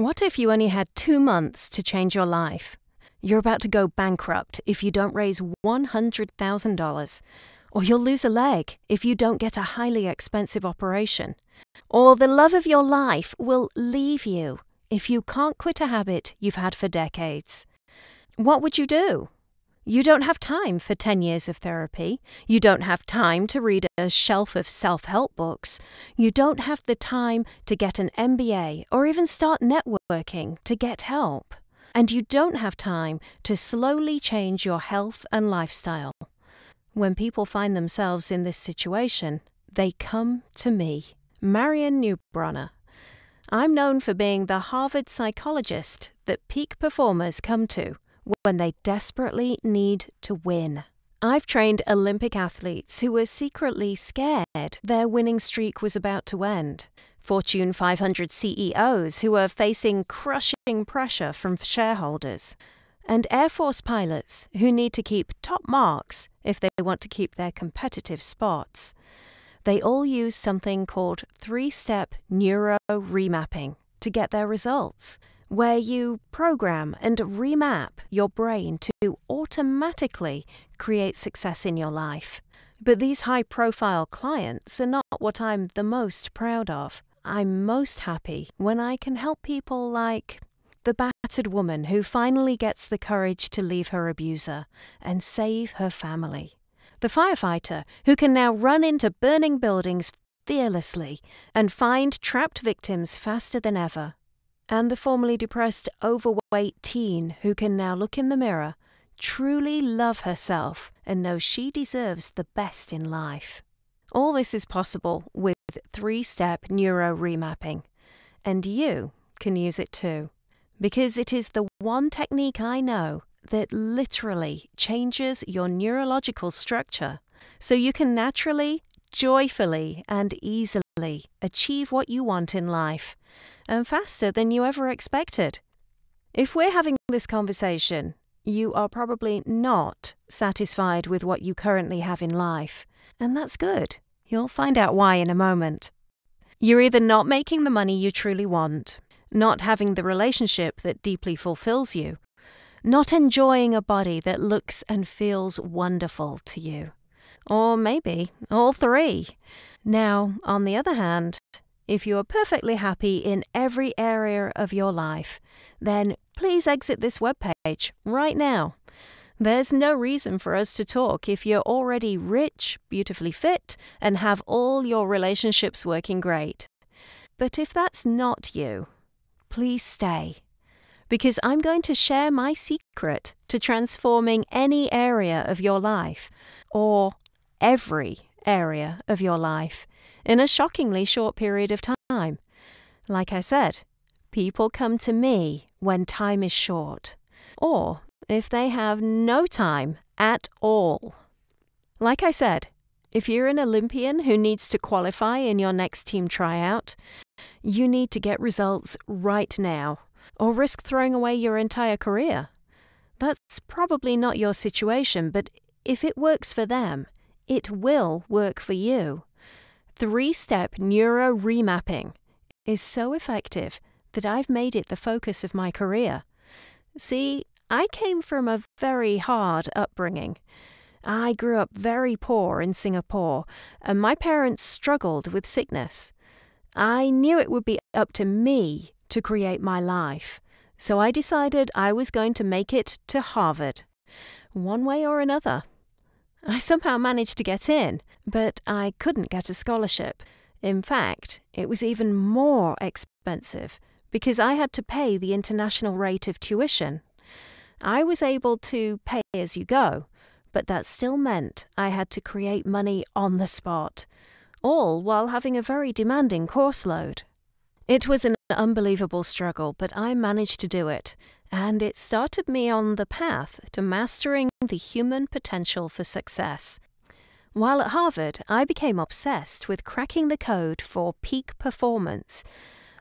What if you only had 2 months to change your life? You're about to go bankrupt if you don't raise $100,000, or you'll lose a leg if you don't get a highly expensive operation, or the love of your life will leave you if you can't quit a habit you've had for decades. What would you do? You don't have time for 10 years of therapy. You don't have time to read a shelf of self-help books. You don't have the time to get an MBA or even start networking to get help. And you don't have time to slowly change your health and lifestyle. When people find themselves in this situation, they come to me, Marion Newbrunner. I'm known for being the Harvard psychologist that peak performers come to when they desperately need to win. I've trained Olympic athletes who were secretly scared their winning streak was about to end, Fortune 500 CEOs who were facing crushing pressure from shareholders, and Air Force pilots who need to keep top marks if they want to keep their competitive spots. They all use something called three-step neuro remapping to get their results, where you program and remap your brain to automatically create success in your life. But these high-profile clients are not what I'm the most proud of. I'm most happy when I can help people like the battered woman who finally gets the courage to leave her abuser and save her family, the firefighter who can now run into burning buildings fearlessly and find trapped victims faster than ever, and the formerly depressed, overweight teen who can now look in the mirror, truly love herself, and know she deserves the best in life. All this is possible with three-step neuro remapping, and you can use it too, because it is the one technique I know that literally changes your neurological structure so you can naturally, joyfully, and easily achieve what you want in life, and faster than you ever expected. If we're having this conversation, you are probably not satisfied with what you currently have in life, and that's good. You'll find out why in a moment. You're either not making the money you truly want, not having the relationship that deeply fulfills you, not enjoying a body that looks and feels wonderful to you. Or maybe all three. Now, on the other hand, if you are perfectly happy in every area of your life, then please exit this webpage right now. There's no reason for us to talk if you're already rich, beautifully fit, and have all your relationships working great. But if that's not you, please stay, because I'm going to share my secret to transforming any area of your life, or every area of your life, in a shockingly short period of time. Like I said, people come to me when time is short, or if they have no time at all. Like I said, if you're an Olympian who needs to qualify in your next team tryout, you need to get results right now, or risk throwing away your entire career. That's probably not your situation, but if it works for them, it will work for you. Three-step neuro remapping is so effective that I've made it the focus of my career. See, I came from a very hard upbringing. I grew up very poor in Singapore, and my parents struggled with sickness. I knew it would be up to me to create my life, so I decided I was going to make it to Harvard, one way or another. I somehow managed to get in, but I couldn't get a scholarship. In fact, it was even more expensive because I had to pay the international rate of tuition. I was able to pay as you go, but that still meant I had to create money on the spot, all while having a very demanding course load. It was an unbelievable struggle, but I managed to do it, and it started me on the path to mastering the human potential for success. While at Harvard, I became obsessed with cracking the code for peak performance.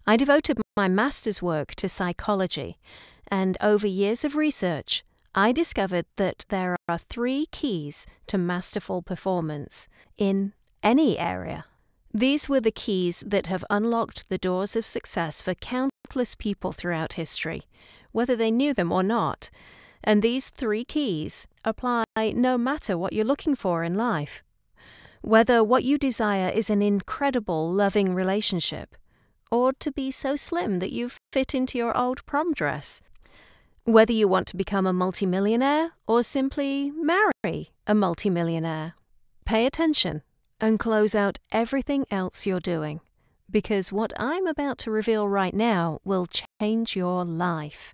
I devoted my master's work to psychology, and over years of research, I discovered that there are 3 keys to masterful performance in any area. These were the keys that have unlocked the doors of success for countless people throughout history, whether they knew them or not. And these three keys apply no matter what you're looking for in life. Whether what you desire is an incredible, loving relationship, or to be so slim that you fit into your old prom dress. Whether you want to become a multimillionaire or simply marry a multimillionaire. Pay attention and close out everything else you're doing, because what I'm about to reveal right now will change your life.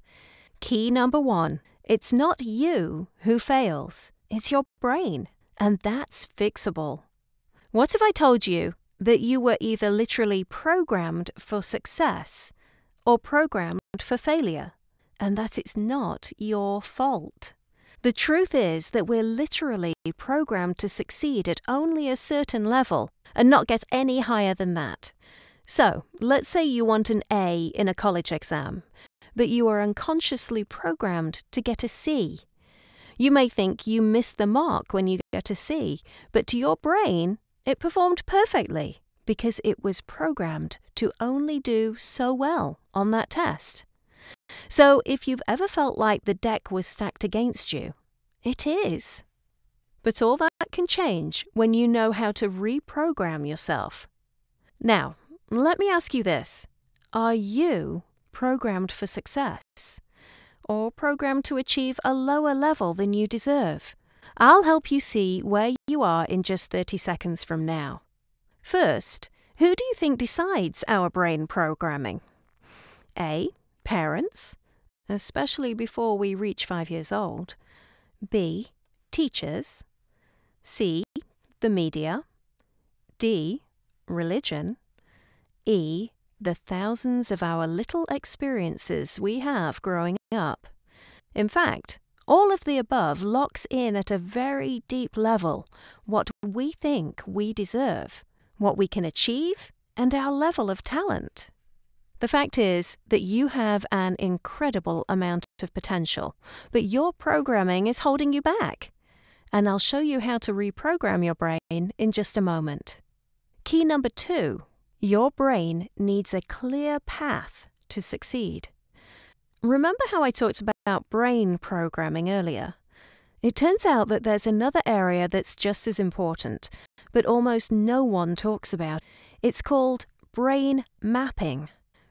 Key number one, it's not you who fails, it's your brain, and that's fixable. What if I told you that you were either literally programmed for success or programmed for failure, and that it's not your fault? The truth is that we're literally programmed to succeed at only a certain level and not get any higher than that. So, let's say you want an A in a college exam, but you are unconsciously programmed to get a C. You may think you missed the mark when you get a C, but to your brain, it performed perfectly because it was programmed to only do so well on that test. So if you've ever felt like the deck was stacked against you, it is. But all that can change when you know how to reprogram yourself. Now, let me ask you this. Are you programmed for success? Or programmed to achieve a lower level than you deserve? I'll help you see where you are in just 30 seconds from now. First, who do you think decides our brain programming? A. Parents, especially before we reach 5 years old. B. Teachers. C. The media. D. Religion. E. The thousands of our little experiences we have growing up. In fact, all of the above locks in at a very deep level what we think we deserve, what we can achieve, and our level of talent. The fact is that you have an incredible amount of potential, but your programming is holding you back. And I'll show you how to reprogram your brain in just a moment. Key number two, your brain needs a clear path to succeed. Remember how I talked about brain programming earlier? It turns out that there's another area that's just as important, but almost no one talks about. It's called brain mapping.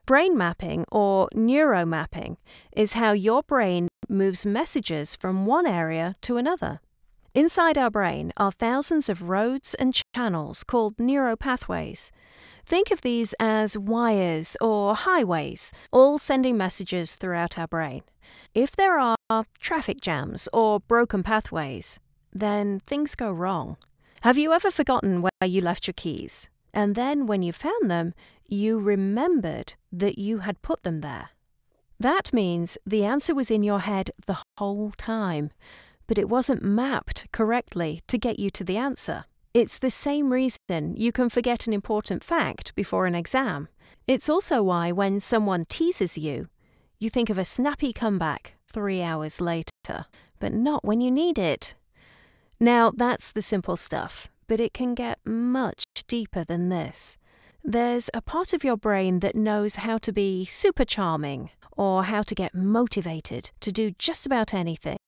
Brain mapping, or neuromapping, is how your brain moves messages from one area to another. Inside our brain are thousands of roads and channels called neuropathways. Think of these as wires or highways, all sending messages throughout our brain. If there are traffic jams or broken pathways, then things go wrong. Have you ever forgotten where you left your keys? And then when you found them, you remembered that you had put them there. That means the answer was in your head the whole time, but it wasn't mapped correctly to get you to the answer. It's the same reason you can forget an important fact before an exam. It's also why when someone teases you, you think of a snappy comeback 3 hours later, but not when you need it. Now, that's the simple stuff, but it can get much deeper than this. There's a part of your brain that knows how to be super charming or how to get motivated to do just about anything.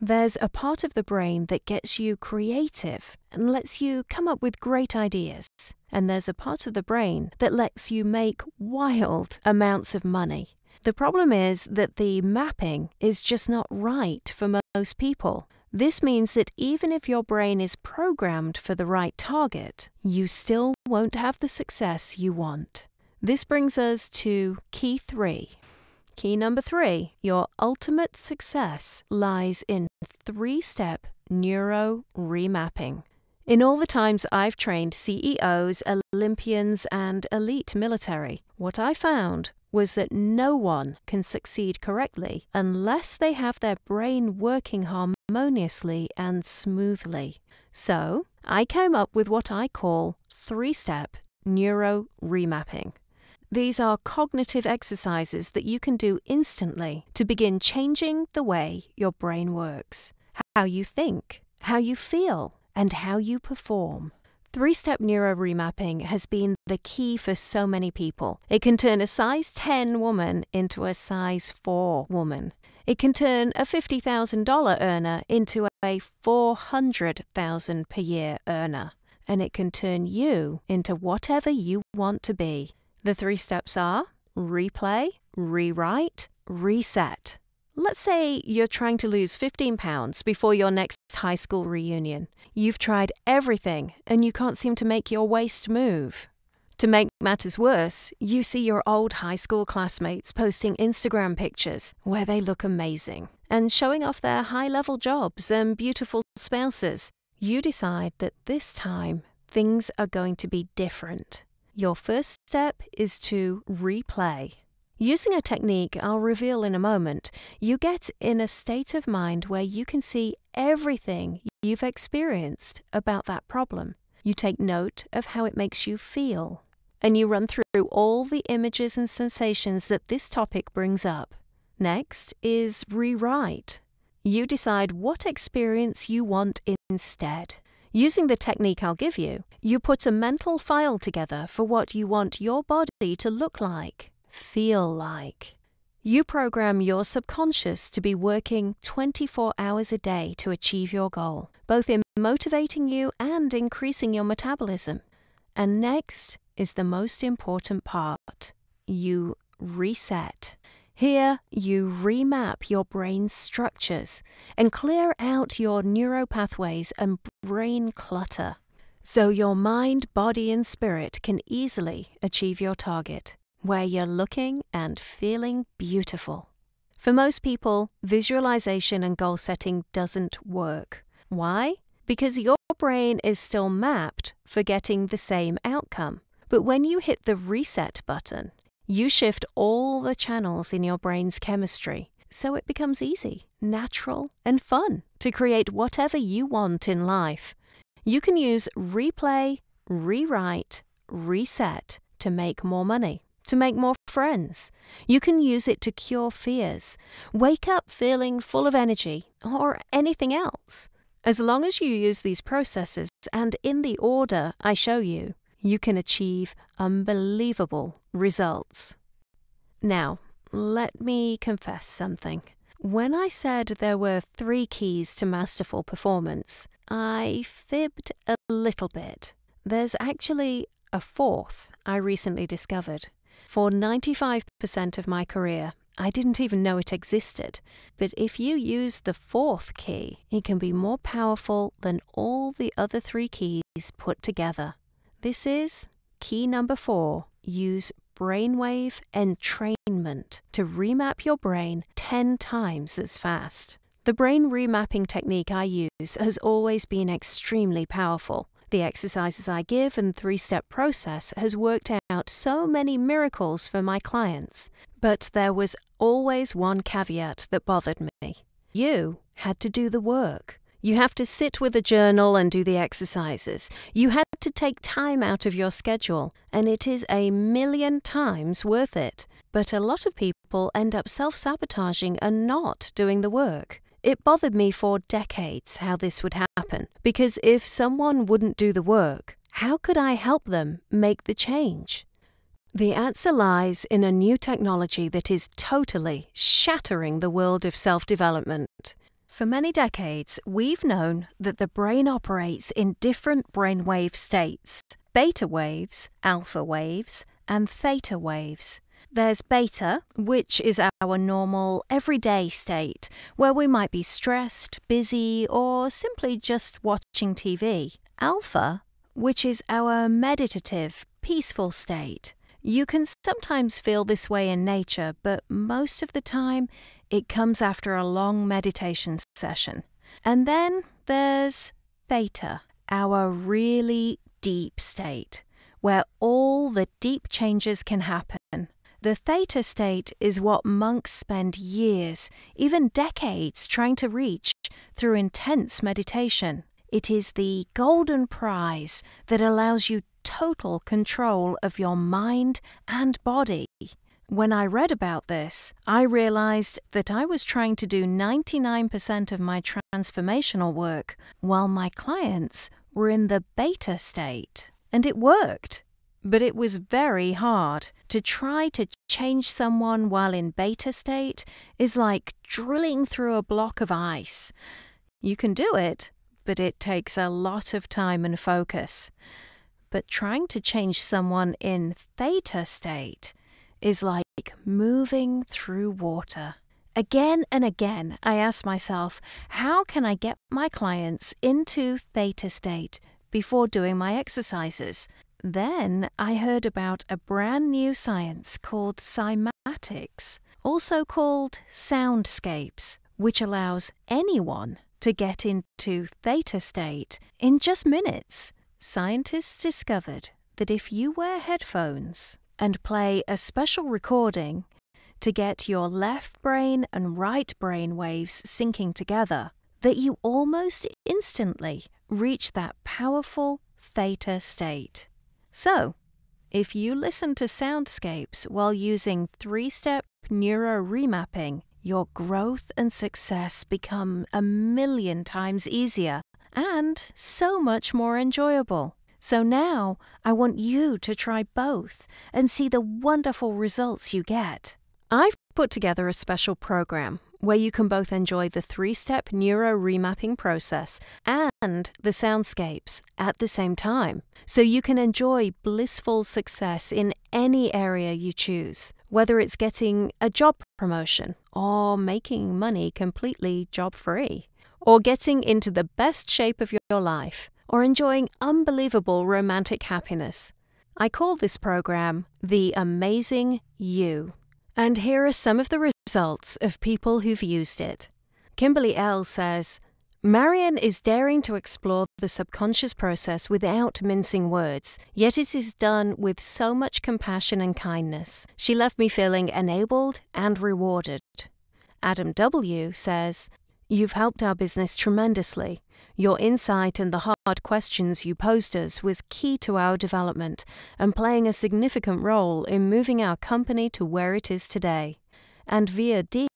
There's a part of the brain that gets you creative and lets you come up with great ideas. And there's a part of the brain that lets you make wild amounts of money. The problem is that the mapping is just not right for most people. This means that even if your brain is programmed for the right target, you still won't have the success you want. This brings us to key three. Key number three, your ultimate success lies in three-step neuro remapping. In all the times I've trained CEOs, Olympians, and elite military, what I found was that no one can succeed correctly unless they have their brain working harmoniously and smoothly. So, I came up with what I call three-step neuro remapping. These are cognitive exercises that you can do instantly to begin changing the way your brain works, how you think, how you feel, and how you perform. Three-step neuro remapping has been the key for so many people. It can turn a size 10 woman into a size 4 woman. It can turn a $50,000 earner into a $400,000 per year earner. And it can turn you into whatever you want to be. The three steps are replay, rewrite, reset. Let's say you're trying to lose 15 pounds before your next high school reunion. You've tried everything and you can't seem to make your waist move. To make matters worse, you see your old high school classmates posting Instagram pictures where they look amazing and showing off their high-level jobs and beautiful spouses. You decide that this time things are going to be different. Your first step is to replay. Using a technique I'll reveal in a moment, you get in a state of mind where you can see everything you've experienced about that problem. You take note of how it makes you feel, and you run through all the images and sensations that this topic brings up. Next is rewrite. You decide what experience you want instead. Using the technique I'll give you, you put a mental file together for what you want your body to look like, feel like. You program your subconscious to be working 24 hours a day to achieve your goal, both in motivating you and increasing your metabolism. And next is the most important part. You reset. Here, you remap your brain's structures and clear out your neuropathways and brain clutter, so your mind, body, and spirit can easily achieve your target, where you're looking and feeling beautiful. For most people, visualization and goal setting doesn't work. Why? Because your brain is still mapped for getting the same outcome. But when you hit the reset button, you shift all the channels in your brain's chemistry, so it becomes easy, natural, and fun to create whatever you want in life. You can use replay, rewrite, reset to make more money, to make more friends. You can use it to cure fears, wake up feeling full of energy, or anything else. As long as you use these processes and in the order I show you, you can achieve unbelievable results. Now, let me confess something. When I said there were 3 keys to masterful performance, I fibbed a little bit. There's actually a 4th I recently discovered. For 95% of my career, I didn't even know it existed. But if you use the 4th key, it can be more powerful than all the other 3 keys put together. This is key number 4. Use brainwave entrainment to remap your brain 10 times as fast. The brain remapping technique I use has always been extremely powerful. The exercises I give and 3-step process has worked out so many miracles for my clients. But there was always one caveat that bothered me. You had to do the work. You have to sit with a journal and do the exercises. You had to take time out of your schedule, and it is a million times worth it. But a lot of people end up self-sabotaging and not doing the work. It bothered me for decades how this would happen, because if someone wouldn't do the work, how could I help them make the change? The answer lies in a new technology that is totally shattering the world of self-development. For many decades, we've known that the brain operates in different brainwave states: beta waves, alpha waves, and theta waves. There's beta, which is our normal, everyday state, where we might be stressed, busy, or simply just watching TV. Alpha, which is our meditative, peaceful state. You can sometimes feel this way in nature, but most of the time it comes after a long meditation session. And then there's theta, our really deep state, where all the deep changes can happen. The theta state is what monks spend years, even decades, trying to reach through intense meditation. It is the golden prize that allows you total control of your mind and body. When I read about this, I realized that I was trying to do 99% of my transformational work, while my clients were in the beta state, and it worked. But it was very hard. To try to change someone while in beta state is like drilling through a block of ice. You can do it, but it takes a lot of time and focus. But trying to change someone in theta state is like moving through water. Again and again, I asked myself, how can I get my clients into theta state before doing my exercises? Then I heard about a brand new science called cymatics, also called soundscapes, which allows anyone to get into theta state in just minutes. Scientists discovered that if you wear headphones and play a special recording to get your left brain and right brain waves syncing together, that you almost instantly reach that powerful theta state. So, if you listen to soundscapes while using 3-step neuro remapping, your growth and success become 1,000,000 times easier and so much more enjoyable. So now, I want you to try both and see the wonderful results you get. I've put together a special program where you can both enjoy the 3-step neuro remapping process and the soundscapes at the same time, so you can enjoy blissful success in any area you choose, whether it's getting a job promotion or making money completely job-free, or getting into the best shape of your life, or enjoying unbelievable romantic happiness. I call this program The Amazing You. And here are some of the results of people who've used it. Kimberly L. says, Marion is daring to explore the subconscious process without mincing words, yet it is done with so much compassion and kindness. She left me feeling enabled and rewarded. Adam W. says, You've helped our business tremendously. Your insight and the hard questions you posed us was key to our development and playing a significant role in moving our company to where it is today. And via D,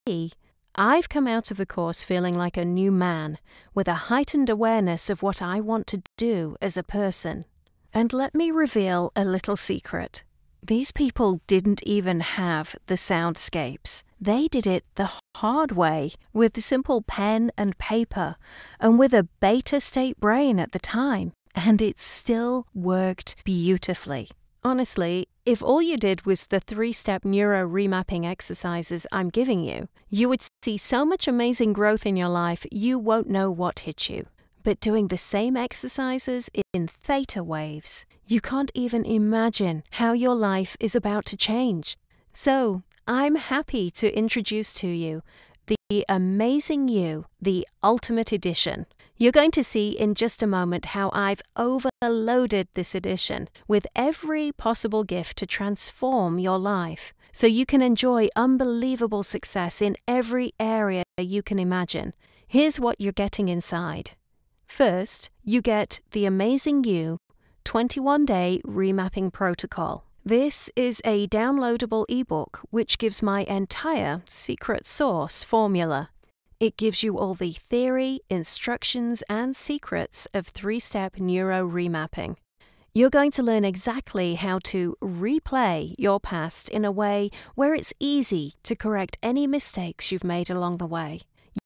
I've come out of the course feeling like a new man, with a heightened awareness of what I want to do as a person. And let me reveal a little secret. These people didn't even have the soundscapes. They did it the hard way, with a simple pen and paper, and with a beta state brain at the time, and it still worked beautifully. Honestly, if all you did was the 3-step neuro remapping exercises I'm giving you, you would see so much amazing growth in your life you won't know what hit you. But doing the same exercises in theta waves, you can't even imagine how your life is about to change. So, I'm happy to introduce to you The Amazing You, the Ultimate Edition. You're going to see in just a moment how I've overloaded this edition with every possible gift to transform your life, so you can enjoy unbelievable success in every area you can imagine. Here's what you're getting inside. First, you get the Amazing You 21-Day Remapping Protocol. This is a downloadable ebook which gives my entire secret sauce formula. It gives you all the theory, instructions, and secrets of 3-step neuro remapping. You're going to learn exactly how to replay your past in a way where it's easy to correct any mistakes you've made along the way.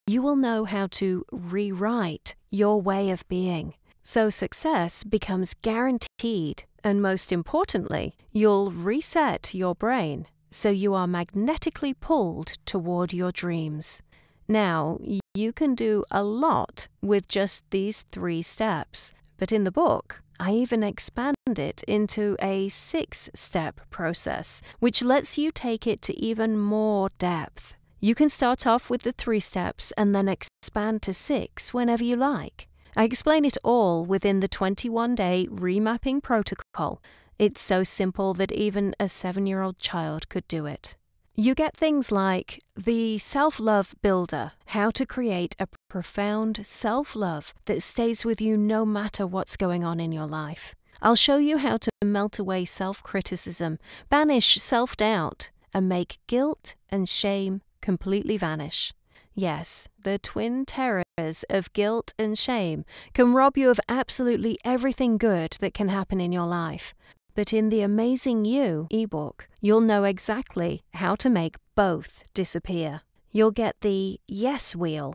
You will know how to rewrite your way of being, so success becomes guaranteed. And most importantly, you'll reset your brain so you are magnetically pulled toward your dreams. Now, you can do a lot with just these 3 steps, but in the book, I even expand it into a 6-step process, which lets you take it to even more depth. You can start off with the 3 steps and then expand to 6 whenever you like. I explain it all within the 21-day remapping protocol. It's so simple that even a 7-year-old child could do it. You get things like the Self-Love Builder, how to create a profound self-love that stays with you no matter what's going on in your life. I'll show you how to melt away self-criticism, banish self-doubt, and make guilt and shame completely vanish. Yes, the twin terrors of guilt and shame can rob you of absolutely everything good that can happen in your life. But in the Amazing You ebook, you'll know exactly how to make both disappear. You'll get the yes wheel.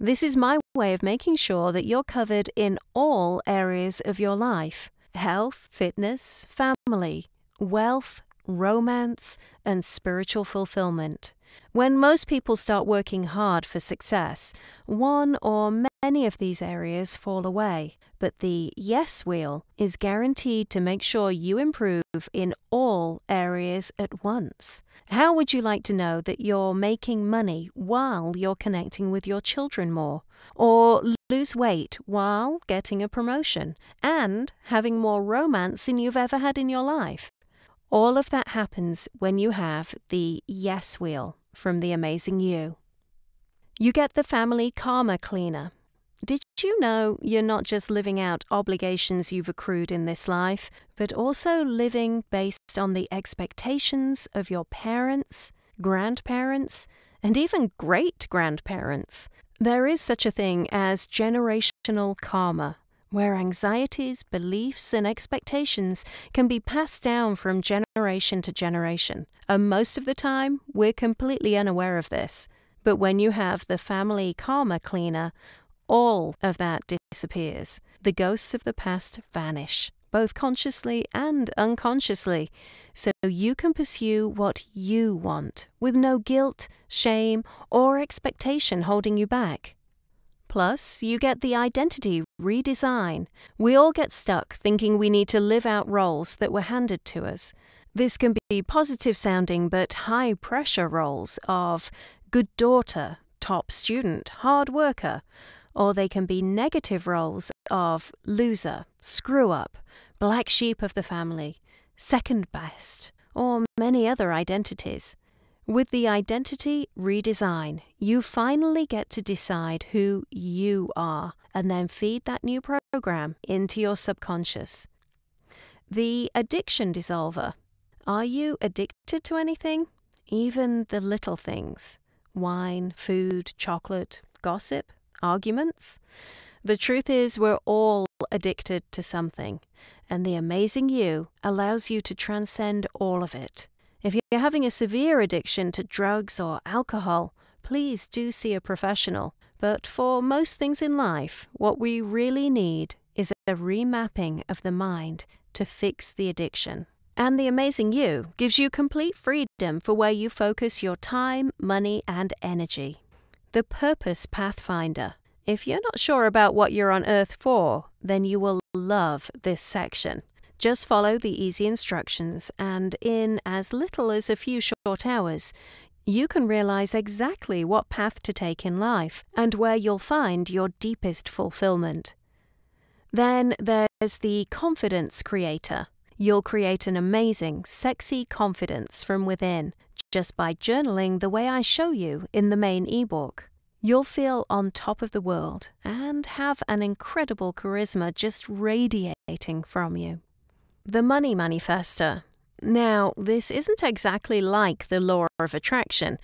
This is my way of making sure that you're covered in all areas of your life: health, fitness, family, wealth, romance, and spiritual fulfillment. When most people start working hard for success, one or many of these areas fall away, but the Yes Wheel is guaranteed to make sure you improve in all areas at once. How would you like to know that you're making money while you're connecting with your children more? Or lose weight while getting a promotion and having more romance than you've ever had in your life? All of that happens when you have the Yes Wheel from The Amazing You. You get the Family Karma Cleaner. Did you know you're not just living out obligations you've accrued in this life, but also living based on the expectations of your parents, grandparents, and even great-grandparents? There is such a thing as generational karma, where anxieties, beliefs, and expectations can be passed down from generation to generation. And most of the time, we're completely unaware of this. But when you have the Family Karma Cleaner, all of that disappears. The ghosts of the past vanish, both consciously and unconsciously, so you can pursue what you want, with no guilt, shame, or expectation holding you back. Plus, you get the Identity Redesign. We all get stuck thinking we need to live out roles that were handed to us. This can be positive-sounding but high-pressure roles of good daughter, top student, hard worker, or they can be negative roles of loser, screw-up, black sheep of the family, second best, or many other identities. With the Identity Redesign, you finally get to decide who you are and then feed that new program into your subconscious. The Addiction Dissolver. Are you addicted to anything? Even the little things. Wine, food, chocolate, gossip, arguments. The truth is we're all addicted to something, and The Amazing You allows you to transcend all of it. If you're having a severe addiction to drugs or alcohol, please do see a professional. But for most things in life, what we really need is a remapping of the mind to fix the addiction. And The Amazing You gives you complete freedom for where you focus your time, money, and energy. The Purpose Pathfinder. If you're not sure about what you're on Earth for, then you will love this section. Just follow the easy instructions, and in as little as a few short hours, you can realize exactly what path to take in life and where you'll find your deepest fulfillment. Then there's the Confidence Creator. You'll create an amazing, sexy confidence from within just by journaling the way I show you in the main ebook. You'll feel on top of the world and have an incredible charisma just radiating from you. The Money Manifestor. Now, this isn't exactly like the law of attraction,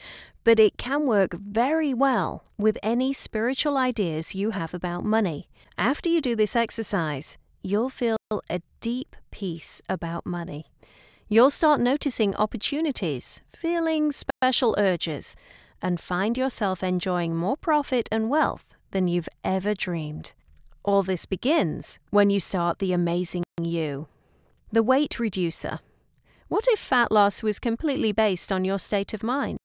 but it can work very well with any spiritual ideas you have about money. After you do this exercise, you'll feel a deep peace about money. You'll start noticing opportunities, feeling special urges, and find yourself enjoying more profit and wealth than you've ever dreamed. All this begins when you start The Amazing You. The Weight Reducer. What if fat loss was completely based on your state of mind?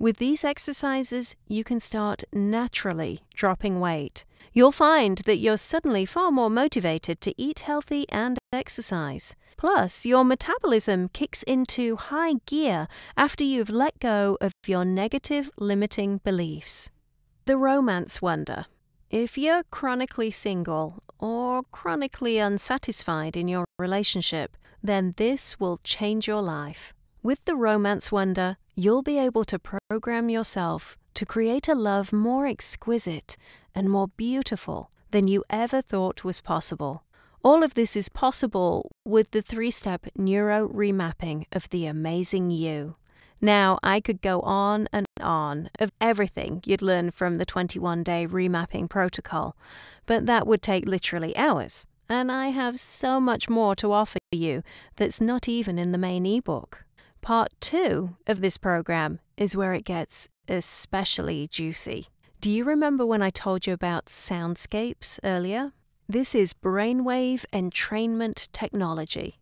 With these exercises, you can start naturally dropping weight. You'll find that you're suddenly far more motivated to eat healthy and exercise. Plus, your metabolism kicks into high gear after you've let go of your negative limiting beliefs. The Romance Wonder. If you're chronically single or chronically unsatisfied in your relationship, then this will change your life. With the Romance Wonder, you'll be able to program yourself to create a love more exquisite and more beautiful than you ever thought was possible. All of this is possible with the 3-step neuro remapping of The Amazing You. Now, I could go on and on of everything you'd learn from the 21-day remapping protocol, but that would take literally hours, and I have so much more to offer you that's not even in the main ebook. Part 2 of this program is where it gets especially juicy. Do you remember when I told you about soundscapes earlier? This is brainwave entrainment technology.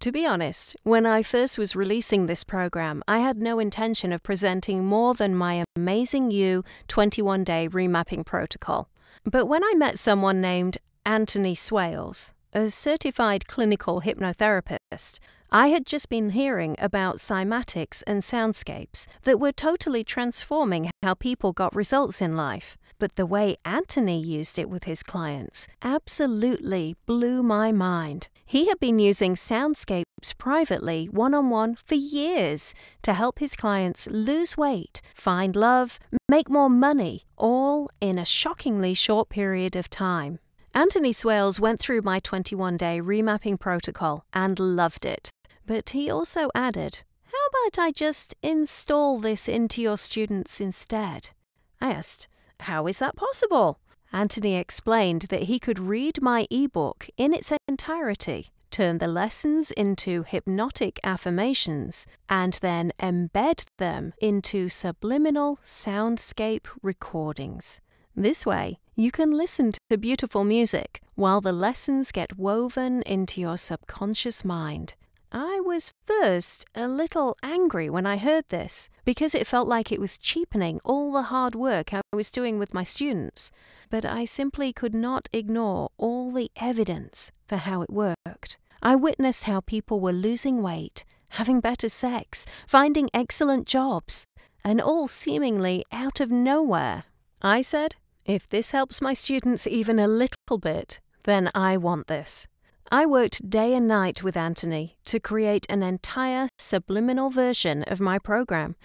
To be honest, when I first was releasing this program, I had no intention of presenting more than my Amazing You 21-Day Remapping Protocol. But when I met someone named Anthony Swales, a certified clinical hypnotherapist, I had just been hearing about cymatics and soundscapes that were totally transforming how people got results in life. But the way Anthony used it with his clients absolutely blew my mind. He had been using soundscapes privately, one-on-one, for years to help his clients lose weight, find love, make more money, all in a shockingly short period of time. Anthony Swales went through my 21-day remapping protocol and loved it. But he also added, "How about I just install this into your students instead?" I asked, "How is that possible?" Anthony explained that he could read my ebook in its entirety, turn the lessons into hypnotic affirmations, and then embed them into subliminal soundscape recordings. This way, you can listen to beautiful music while the lessons get woven into your subconscious mind. I was first a little angry when I heard this, because it felt like it was cheapening all the hard work I was doing with my students, but I simply could not ignore all the evidence for how it worked. I witnessed how people were losing weight, having better sex, finding excellent jobs, and all seemingly out of nowhere. I said, if this helps my students even a little bit, then I want this. I worked day and night with Anthony to create an entire subliminal version of my program,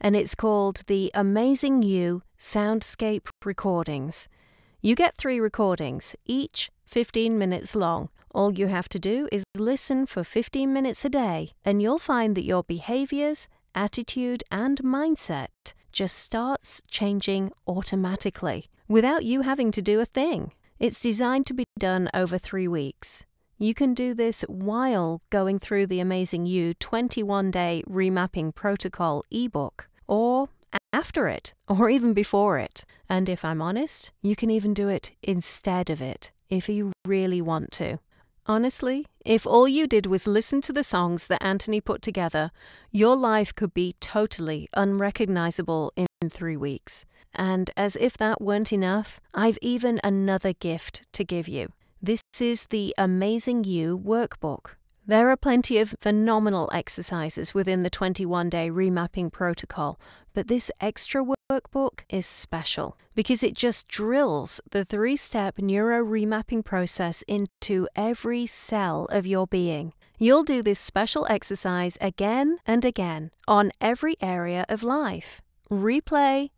and it's called the Amazing You Soundscape Recordings. You get 3 recordings, each 15 minutes long. All you have to do is listen for 15 minutes a day, and you'll find that your behaviors, attitude, and mindset just starts changing automatically, without you having to do a thing. It's designed to be done over 3 weeks. You can do this while going through the Amazing You 21-Day Remapping Protocol ebook, or after it, or even before it. And if I'm honest, you can even do it instead of it, if you really want to. Honestly, if all you did was listen to the songs that Anthony put together, your life could be totally unrecognizable in 3 weeks. And as if that weren't enough, I've even another gift to give you. This is the Amazing You workbook. There are plenty of phenomenal exercises within the 21-day remapping protocol, but this extra workbook is special because it just drills the 3-step neuro-remapping process into every cell of your being. You'll do this special exercise again and again on every area of life. Replay,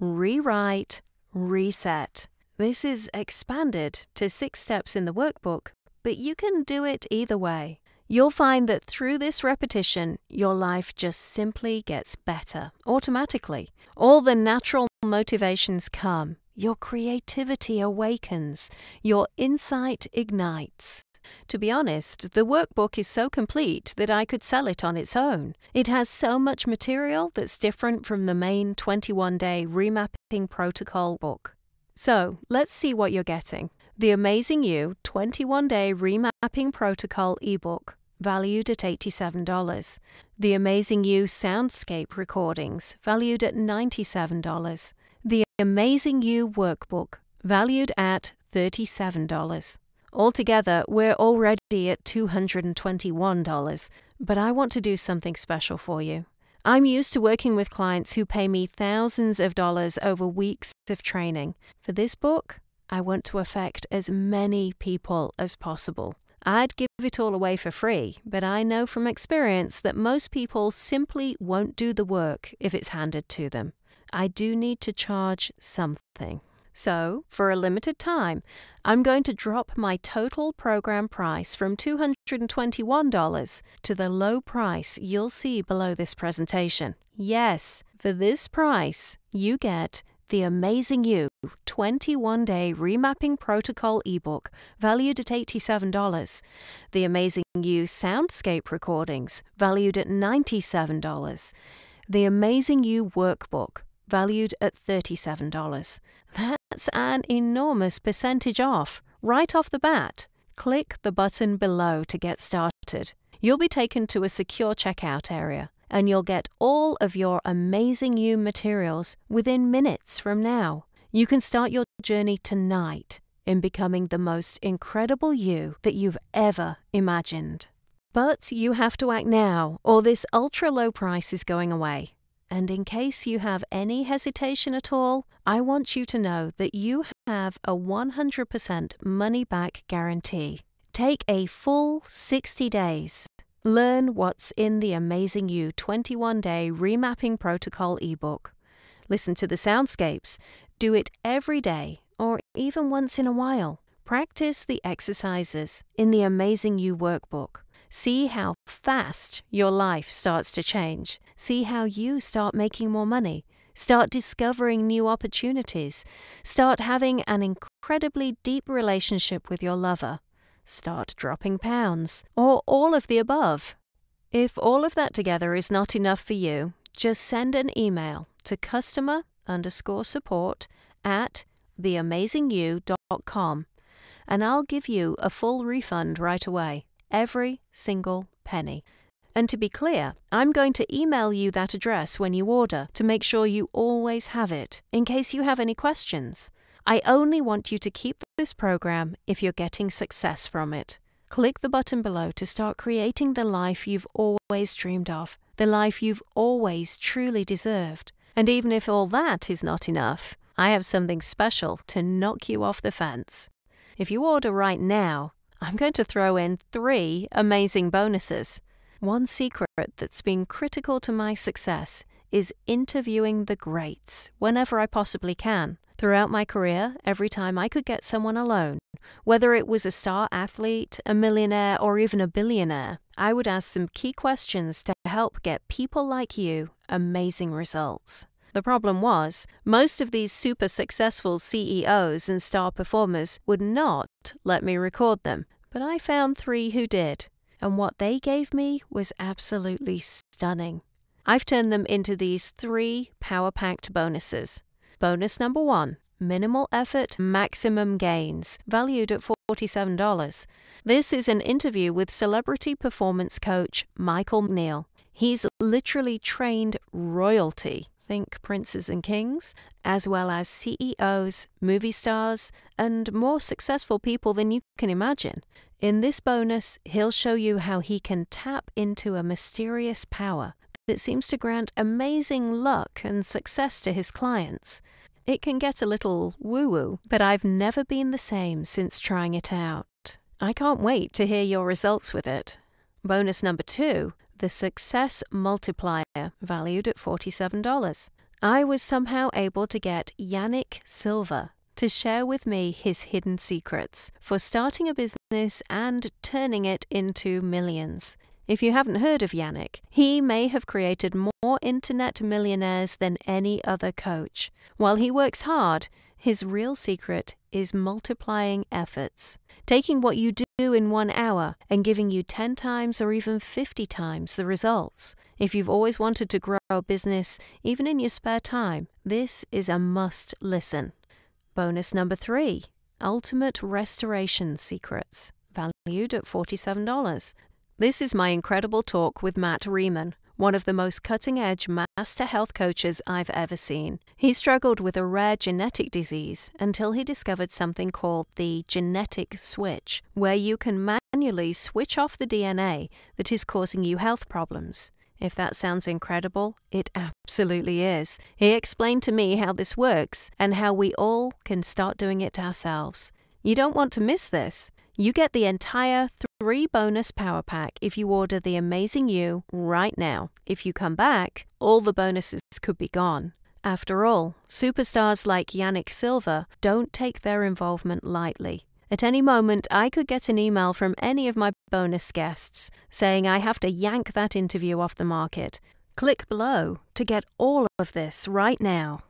rewrite, reset. This is expanded to 6 steps in the workbook, but you can do it either way. You'll find that through this repetition, your life just simply gets better automatically. All the natural motivations come. Your creativity awakens. Your insight ignites. To be honest, the workbook is so complete that I could sell it on its own. It has so much material that's different from the main 21-day remapping protocol book. So, let's see what you're getting. The Amazing You 21-Day Remapping Protocol ebook, valued at $87. The Amazing You Soundscape Recordings, valued at $97. The Amazing You Workbook, valued at $37. Altogether, we're already at $221, but I want to do something special for you. I'm used to working with clients who pay me thousands of dollars over weeks of training. For this book, I want to affect as many people as possible. I'd give it all away for free, but I know from experience that most people simply won't do the work if it's handed to them. I do need to charge something. So, for a limited time, I'm going to drop my total program price from $221 to the low price you'll see below this presentation. Yes, for this price, you get the Amazing You 21-Day Remapping Protocol eBook, valued at $87, the Amazing You Soundscape Recordings, valued at $97, the Amazing You Workbook, valued at $37. That's an enormous percentage off, right off the bat. Click the button below to get started. You'll be taken to a secure checkout area, and you'll get all of your Amazing You materials within minutes from now. You can start your journey tonight in becoming the most incredible you that you've ever imagined. But you have to act now, or this ultra-low price is going away. And in case you have any hesitation at all, I want you to know that you have a 100% money-back guarantee. Take a full 60 days. Learn what's in the Amazing You 21-Day Remapping Protocol eBook. Listen to the soundscapes. Do it every day, or even once in a while. Practice the exercises in the Amazing You Workbook. See how fast your life starts to change. See how you start making more money. Start discovering new opportunities. Start having an incredibly deep relationship with your lover. Start dropping pounds, or all of the above. If all of that together is not enough for you, just send an email to customer_support@theamazingyou.com, and I'll give you a full refund right away. Every single penny. And to be clear, I'm going to email you that address when you order to make sure you always have it in case you have any questions. I only want you to keep this program if you're getting success from it. Click the button below to start creating the life you've always dreamed of, the life you've always truly deserved. And even if all that is not enough, I have something special to knock you off the fence. If you order right now, I'm going to throw in 3 amazing bonuses. One secret that's been critical to my success is interviewing the greats whenever I possibly can. Throughout my career, every time I could get someone alone, whether it was a star athlete, a millionaire, or even a billionaire, I would ask some key questions to help get people like you amazing results. The problem was, most of these super successful CEOs and star performers would not let me record them, but I found 3 who did, and what they gave me was absolutely stunning. I've turned them into these 3 power-packed bonuses. Bonus number 1, minimal effort, maximum gains, valued at $47. This is an interview with celebrity performance coach Michael Neill. He's literally trained royalty. Think princes and kings, as well as CEOs, movie stars, and more successful people than you can imagine. In this bonus, he'll show you how he can tap into a mysterious power that seems to grant amazing luck and success to his clients. It can get a little woo-woo, but I've never been the same since trying it out. I can't wait to hear your results with it. Bonus number 2. The Success Multiplier, valued at $47. I was somehow able to get Yannick Silver to share with me his hidden secrets for starting a business and turning it into millions. If you haven't heard of Yannick, he may have created more internet millionaires than any other coach. While he works hard, his real secret is multiplying efforts, taking what you do in 1 hour and giving you 10 times or even 50 times the results. If you've always wanted to grow a business, even in your spare time, this is a must listen. Bonus number 3, Ultimate Restoration Secrets, valued at $47. This is my incredible talk with Matt Riemann, one of the most cutting-edge master health coaches I've ever seen. He struggled with a rare genetic disease until he discovered something called the genetic switch, where you can manually switch off the DNA that is causing you health problems. If that sounds incredible, it absolutely is. He explained to me how this works and how we all can start doing it ourselves. You don't want to miss this. You get the entire 3 bonus power pack if you order the Amazing You right now. If you come back, all the bonuses could be gone. After all, superstars like Yannick Silver don't take their involvement lightly. At any moment, I could get an email from any of my bonus guests saying I have to yank that interview off the market. Click below to get all of this right now.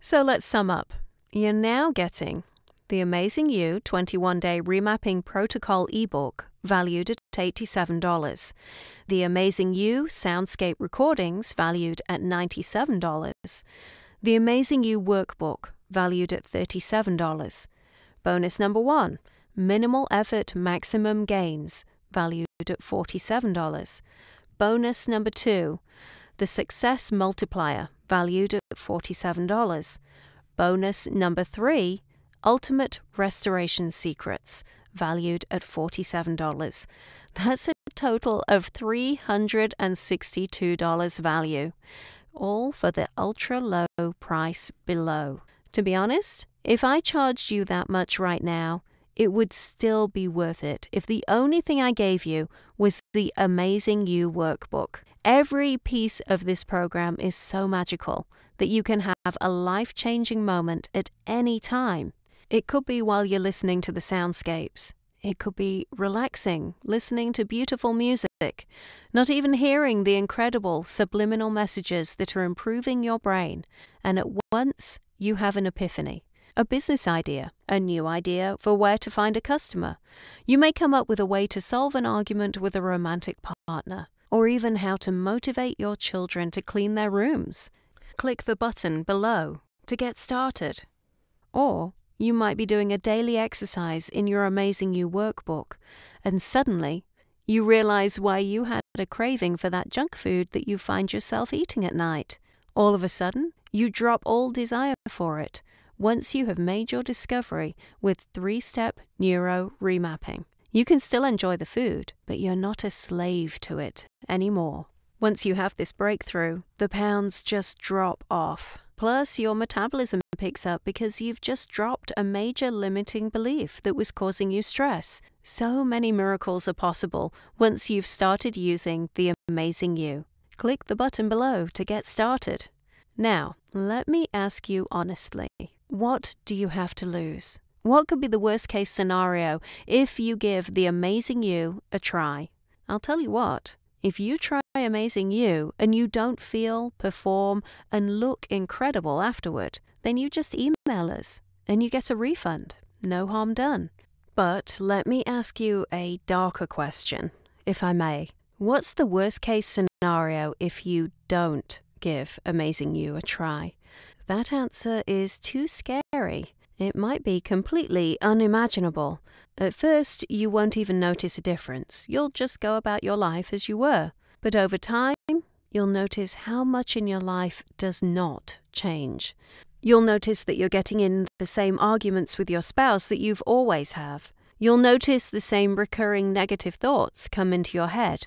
So let's sum up. You're now getting the Amazing You 21-Day Remapping Protocol eBook, valued at $87. The Amazing You Soundscape Recordings, valued at $97. The Amazing You Workbook, valued at $37. Bonus number 1, Minimal Effort Maximum Gains, valued at $47. Bonus number 2, The Success Multiplier, valued at $47. Bonus number 3, Ultimate Restoration Secrets, valued at $47. That's a total of $362 value, all for the ultra-low price below. To be honest, if I charged you that much right now, it would still be worth it if the only thing I gave you was the Amazing You workbook. Every piece of this program is so magical that you can have a life-changing moment at any time. It could be while you're listening to the soundscapes. It could be relaxing, listening to beautiful music, not even hearing the incredible subliminal messages that are improving your brain, and at once you have an epiphany. A business idea, a new idea for where to find a customer. You may come up with a way to solve an argument with a romantic partner, or even how to motivate your children to clean their rooms. Click the button below to get started. Or you might be doing a daily exercise in your Amazing You workbook, and suddenly you realize why you had a craving for that junk food that you find yourself eating at night. All of a sudden, you drop all desire for it, once you have made your discovery with 3-step neuro remapping. You can still enjoy the food, but you're not a slave to it anymore. Once you have this breakthrough, the pounds just drop off. Plus, your metabolism picks up because you've just dropped a major limiting belief that was causing you stress. So many miracles are possible once you've started using the Amazing You. Click the button below to get started. Now, let me ask you honestly. What do you have to lose? What could be the worst-case scenario if you give the Amazing You a try? I'll tell you what, if you try Amazing You and you don't feel, perform, and look incredible afterward, then you just email us and you get a refund. No harm done. But let me ask you a darker question, if I may. What's the worst-case scenario if you don't give Amazing You a try? That answer is too scary. It might be completely unimaginable. At first, you won't even notice a difference. You'll just go about your life as you were. But over time, you'll notice how much in your life does not change. You'll notice that you're getting in the same arguments with your spouse that you've always have. You'll notice the same recurring negative thoughts come into your head,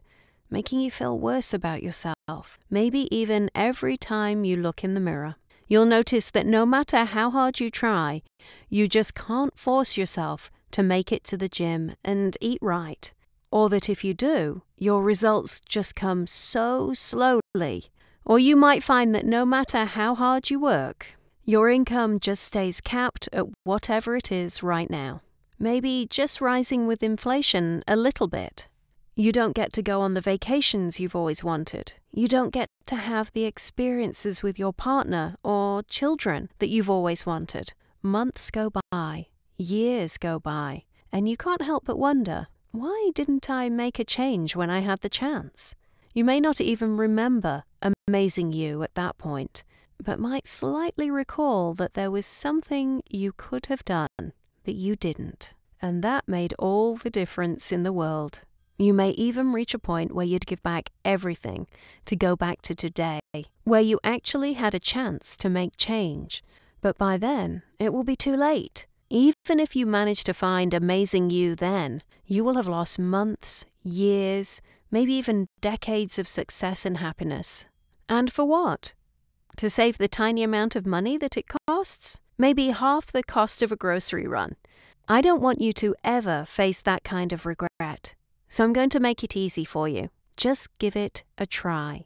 making you feel worse about yourself, maybe even every time you look in the mirror. You'll notice that no matter how hard you try, you just can't force yourself to make it to the gym and eat right. Or that if you do, your results just come so slowly. Or you might find that no matter how hard you work, your income just stays capped at whatever it is right now. Maybe just rising with inflation a little bit. You don't get to go on the vacations you've always wanted. You don't get to have the experiences with your partner or children that you've always wanted. Months go by, years go by, and you can't help but wonder, why didn't I make a change when I had the chance? You may not even remember Amazing You at that point, but might slightly recall that there was something you could have done that you didn't. And that made all the difference in the world. You may even reach a point where you'd give back everything to go back to today, where you actually had a chance to make change. But by then, it will be too late. Even if you manage to find Amazing You then, you will have lost months, years, maybe even decades of success and happiness. And for what? To save the tiny amount of money that it costs? Maybe half the cost of a grocery run. I don't want you to ever face that kind of regret. So I'm going to make it easy for you. Just give it a try.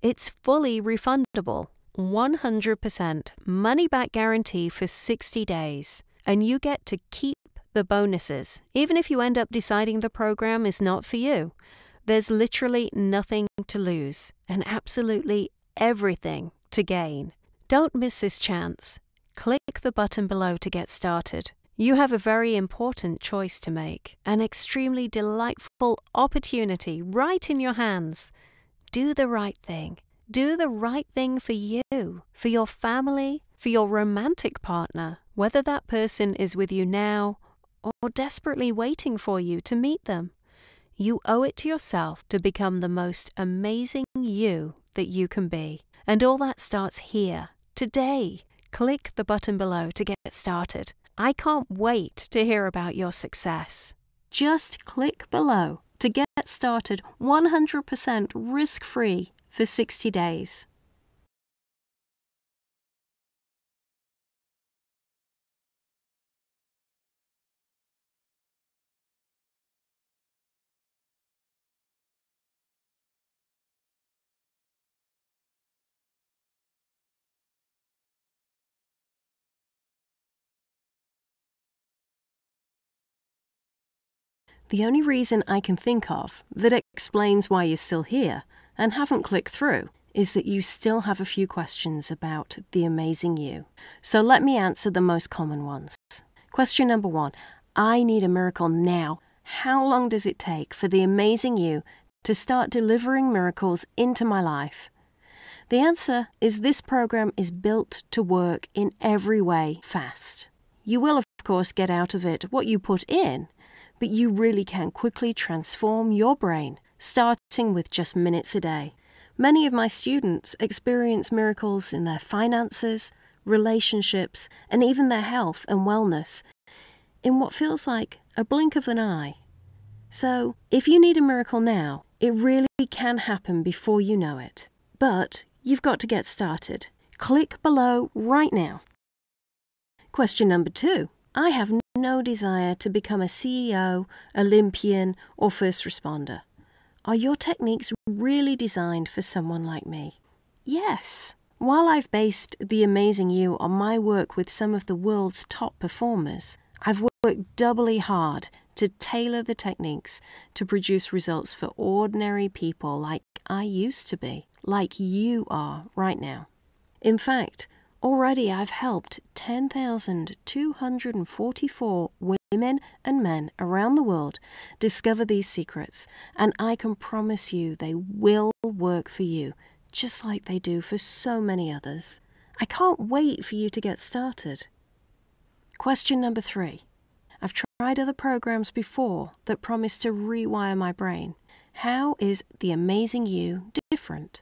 It's fully refundable. 100% money-back guarantee for 60 days, and you get to keep the bonuses, even if you end up deciding the program is not for you. There's literally nothing to lose and absolutely everything to gain. Don't miss this chance. Click the button below to get started. You have a very important choice to make, an extremely delightful opportunity right in your hands. Do the right thing. Do the right thing for you, for your family, for your romantic partner, whether that person is with you now or desperately waiting for you to meet them. You owe it to yourself to become the most amazing you that you can be. And all that starts here, today. Click the button below to get started. I can't wait to hear about your success. Just click below to get started 100% risk-free for 60 days. The only reason I can think of that explains why you're still here and haven't clicked through is that you still have a few questions about the amazing you. So let me answer the most common ones. Question number one, I need a miracle now. How long does it take for the amazing you to start delivering miracles into my life? The answer is this program is built to work in every way fast. You will, of course, get out of it what you put in, but you really can quickly transform your brain, starting with just minutes a day. Many of my students experience miracles in their finances, relationships, and even their health and wellness in what feels like a blink of an eye. So, if you need a miracle now, it really can happen before you know it. But you've got to get started. Click below right now. Question number two. I have no desire to become a CEO, Olympian, or first responder. Are your techniques really designed for someone like me? Yes. While I've based The Amazing You on my work with some of the world's top performers, I've worked doubly hard to tailor the techniques to produce results for ordinary people like I used to be, like you are right now. In fact, already I've helped 10,244 women and men around the world discover these secrets, and I can promise you they will work for you, just like they do for so many others. I can't wait for you to get started. Question number three. I've tried other programs before that promise to rewire my brain. How is The Amazing You different?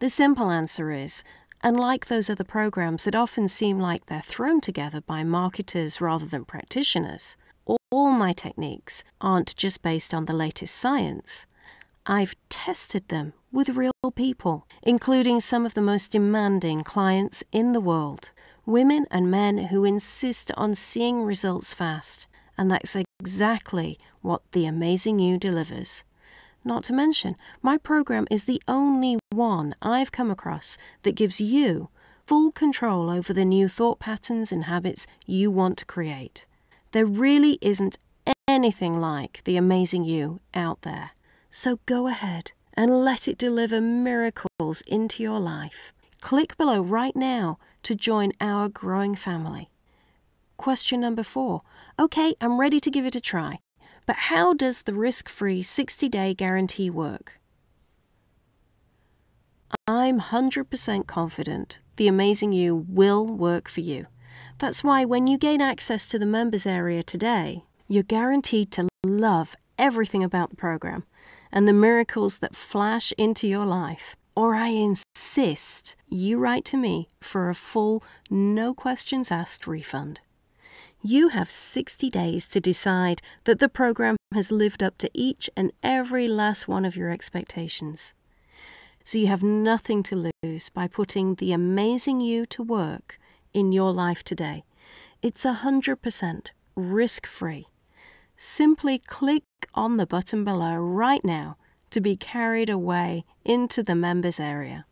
The simple answer is, unlike those other programs that often seem like they're thrown together by marketers rather than practitioners, all my techniques aren't just based on the latest science. I've tested them with real people, including some of the most demanding clients in the world, women and men who insist on seeing results fast, and that's exactly what The Amazing You delivers. Not to mention, my program is the only one I've come across that gives you full control over the new thought patterns and habits you want to create. There really isn't anything like The Amazing You out there. So go ahead and let it deliver miracles into your life. Click below right now to join our growing family. Question number four. Okay, I'm ready to give it a try. But how does the risk-free 60-day guarantee work? I'm 100% confident The Amazing You will work for you. That's why when you gain access to the members area today, you're guaranteed to love everything about the program and the miracles that flash into your life. Or I insist you write to me for a full, no questions asked refund. You have 60 days to decide that the program has lived up to each and every last one of your expectations. So you have nothing to lose by putting The Amazing You to work in your life today. It's 100% risk-free. Simply click on the button below right now to be carried away into the members area.